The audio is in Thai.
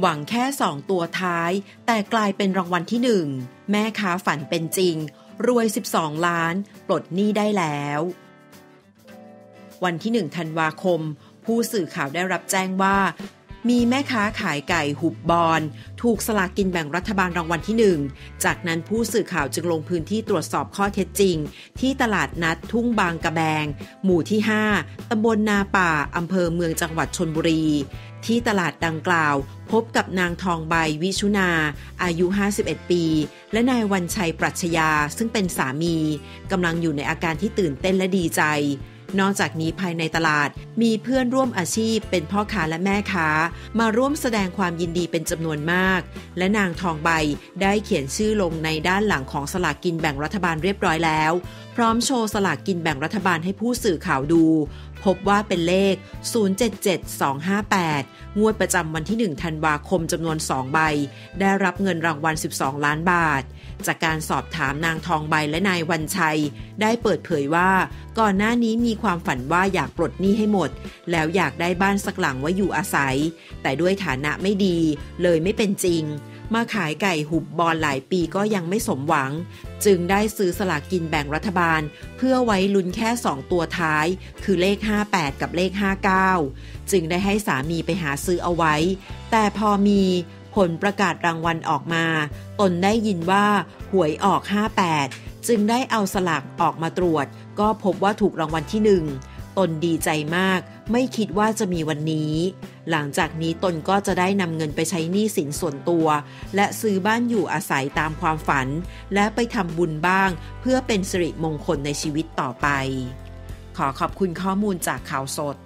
หวังแค่2ตัวท้ายแต่กลายเป็นรางวัลที่1แม่ค้าฝันเป็นจริงรวย12ล้านปลดหนี้ได้แล้ววันที่1ธันวาคมผู้สื่อข่าวได้รับแจ้งว่ามีแม่ค้าขายไก่หุบบอนถูกสลากกินแบ่งรัฐบาลรางวัลที่1จากนั้นผู้สื่อข่าวจึงลงพื้นที่ตรวจสอบข้อเท็จจริงที่ตลาดนัดทุ่งบางกระแบงหมู่ที่5ตำบลนาป่าอำเภอเมืองจังหวัดชลบุรีที่ตลาดดังกล่าวพบกับนางทองใบวิชุนาอายุ51ปีและนายวันชัยปรัชญาซึ่งเป็นสามีกำลังอยู่ในอาการที่ตื่นเต้นและดีใจนอกจากนี้ภายในตลาดมีเพื่อนร่วมอาชีพเป็นพ่อค้าและแม่ค้ามาร่วมแสดงความยินดีเป็นจำนวนมากและนางทองใบได้เขียนชื่อลงในด้านหลังของสลากกินแบ่งรัฐบาลเรียบร้อยแล้วพร้อมโชว์สลากกินแบ่งรัฐบาลให้ผู้สื่อข่าวดูพบว่าเป็นเลข077258งวดประจำวันที่1ธันวาคมจำนวน2ใบได้รับเงินรางวัล12ล้านบาทจากการสอบถามนางทองใบและนายวันชัยได้เปิดเผยว่าก่อนหน้านี้มีความฝันว่าอยากปลดหนี้ให้หมดแล้วอยากได้บ้านสักหลังไว้อยู่อาศัยแต่ด้วยฐานะไม่ดีเลยไม่เป็นจริงมาขายไก่หุบบอนหลายปีก็ยังไม่สมหวังจึงได้ซื้อสลากกินแบ่งรัฐบาลเพื่อไว้ลุ้นแค่2ตัวท้ายคือเลข58กับเลข59จึงได้ให้สามีไปหาซื้อเอาไว้แต่พอมีผลประกาศรางวัลออกมาตนได้ยินว่าหวยออก58จึงได้เอาสลากออกมาตรวจก็พบว่าถูกรางวัลที่1ตนดีใจมากไม่คิดว่าจะมีวันนี้หลังจากนี้ตนก็จะได้นำเงินไปใช้หนี้สินส่วนตัวและซื้อบ้านอยู่อาศัยตามความฝันและไปทำบุญบ้างเพื่อเป็นสิริมงคลในชีวิตต่อไปขอขอบคุณข้อมูลจากข่าวสด